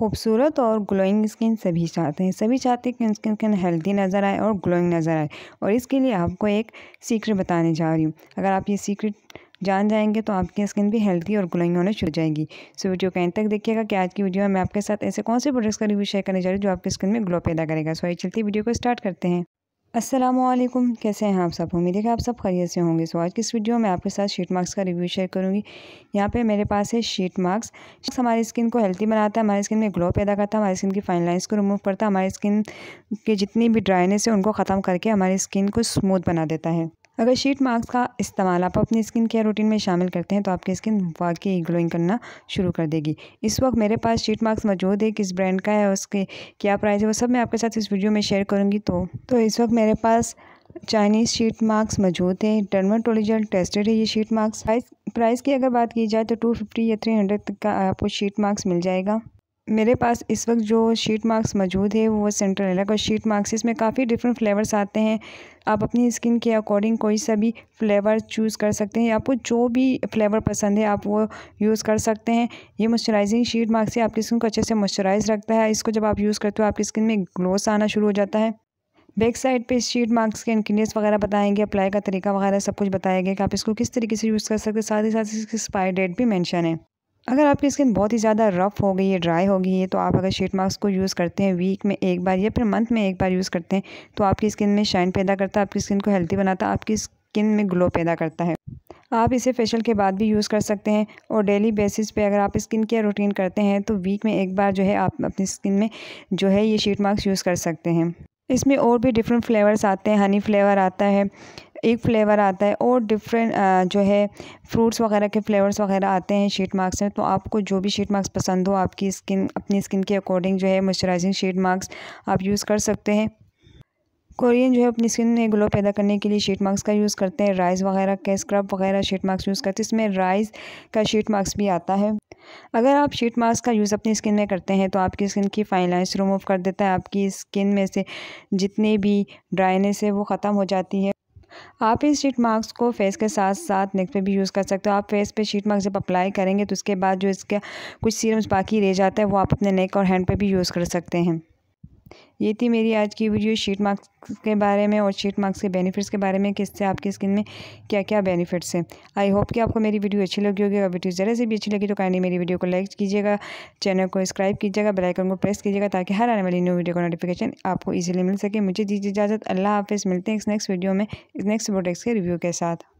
खूबसूरत और glowing skin सभी चाहते हैं। सभी चाहते हैं कि उनकी स्किन हेल्दी नज़र आए और ग्लोइंग नज़र आए। और इसके लिए आपको एक सीक्रेट बताने जा रही हूँ। अगर आप ये सीक्रेट जान जाएंगे तो आपकी स्किन भी हेल्दी और ग्लोइंग होने शुरू हो जाएगी। सो वीडियो के एंड तक देखिएगा कि आज की वीडियो में मैं आपके साथ ऐसे कौन से प्रोडक्ट्स का रिव्यू शेयर करने जा रही हूँ जो आपकी स्किन में ग्लो पैदा करेगा। सो आइए चलते वीडियो को स्टार्ट करते हैं। अस्सलामुअलैकुम, कैसे हैं आप सब? उम्मीद है कि आप सब खैरियत से होंगे। सो आज की इस वीडियो में आपके साथ शीट मास्क का रिव्यू शेयर करूंगी। यहाँ पे मेरे पास है शीट मास्क। हमारी स्किन को हेल्दी बनाता है, हमारी स्किन में ग्लो पैदा करता है, हमारी स्किन की फाइन लाइंस को रिमूव करता है, हमारी स्किन के जितनी भी ड्राइनेस है उनको ख़त्म करके हमारी स्किन को स्मूथ बना देता है। अगर शीट मास्क का इस्तेमाल आप अपनी स्किन केयर रूटीन में शामिल करते हैं तो आपकी स्किन वाकई ग्लोइंग करना शुरू कर देगी। इस वक्त मेरे पास शीट मास्क मौजूद है। किस ब्रांड का है और उसके क्या प्राइस है वो सब मैं आपके साथ इस वीडियो में शेयर करूंगी। तो इस वक्त मेरे पास चाइनीज़ शीट मास्क मौजूद है। डर्माटोलॉजिकल टेस्टेड है ये शीट मास्क। प्राइस की अगर बात की जाए तो 250 या 300 तक का आपको शीट मास्क मिल जाएगा। मेरे पास इस वक्त जो शीट मास्क मौजूद है वो सेंट्रेला का शीट मास्क। इसमें काफ़ी डिफरेंट फ्लेवर्स आते हैं। आप अपनी स्किन के अकॉर्डिंग कोई सा भी फ्लेवर चूज़ कर सकते हैं। आपको जो भी फ्लेवर पसंद है आप वो यूज़ कर सकते हैं। ये मॉइस्चराइजिंग शीट मास्क से आपकी स्किन को अच्छे से मॉइस्चराइज़ रखता है। इसको जब आप यूज़ करते हो आपकी स्किन में ग्लोस आना शुरू हो जाता है। बैक साइड पे शीट मास्क के इंग्रीडियंट्स वगैरह बताएंगे, अप्लाई का तरीका वगैरह सब कुछ बताया गया कि आप इसको किस तरीके से यूज़ कर सकते हैं। साथ ही साथ इसकी एक्सपायरी डेट भी मेंशन है। अगर आपकी स्किन बहुत ही ज़्यादा रफ़ हो गई है, ड्राई हो गई है, तो आप अगर शीट मास्क को यूज़ करते हैं वीक में एक बार या फिर मंथ में एक बार यूज़ करते हैं तो आपकी स्किन में शाइन पैदा करता है, आपकी स्किन को हेल्दी बनाता है, आपकी स्किन में ग्लो पैदा करता है। आप इसे फेशियल के बाद भी यूज़ कर सकते हैं। और डेली बेसिस पे अगर आप स्किन केयर रूटीन करते हैं तो वीक में एक बार जो है आप अपनी स्किन में जो है ये शीट मास्क यूज़ कर सकते हैं। इसमें और भी डिफरेंट फ्लेवर्स आते हैं। हनी फ्लेवर आता है, एक फ़्लेवर आता है और डिफरेंट जो है फ्रूट्स वगैरह के फ्लेवर्स वगैरह आते हैं शीट मास्क में। तो आपको जो भी शीट मास्क पसंद हो आपकी स्किन अपनी स्किन के अकॉर्डिंग जो है मॉइस्चराइजिंग शीट मास्क आप यूज़ कर सकते हैं। कोरियन जो है अपनी स्किन में ग्लो पैदा करने के लिए शीट मास्क का यूज़ करते हैं। राइस वगैरह के स्क्रब वगैरह शीट मास्क यूज़ करते हैं। इसमें राइस का शीट मास्क भी आता है। अगर आप शीट मास्क का यूज़ अपनी स्किन में करते हैं तो आपकी स्किन की फाइन लाइंस रिमूव कर देता है। आपकी स्किन में से जितनी भी ड्राइनेस है वो ख़त्म हो जाती है। आप इस शीट मास्क को फेस के साथ साथ नेक पे भी यूज़ कर सकते हो। आप फेस पे शीट मास्क जब अप्लाई करेंगे तो उसके बाद जो इसका कुछ सीरम्स बाकी रह जाता है वो आप अपने नेक और हैंड पे भी यूज़ कर सकते हैं। ये थी मेरी आज की वीडियो शीट मास्क के बारे में और शीट मास्क के बेनिफिट्स के बारे में, किससे आपकी स्किन में क्या क्या बेनिफिट्स हैं। आई होप कि आपको मेरी वीडियो अच्छी लगी होगी। अगर वीडियो ज़रा से भी अच्छी लगी तो काइंडली मेरी वीडियो को लाइक कीजिएगा, चैनल को सब्सक्राइब कीजिएगा, बेल आइकन को प्रेस कीजिएगा ताकि हर आने वाली न्यू वीडियो का नोटिफिकेशन आपको ईजिली मिल सके। मुझे दीजिए इजाज़त। अल्लाह हाफिज़। मिलते हैं इस नेक्स्ट वीडियो में इस नेक्स्ट प्रोडक्ट्स के रिव्यू के साथ।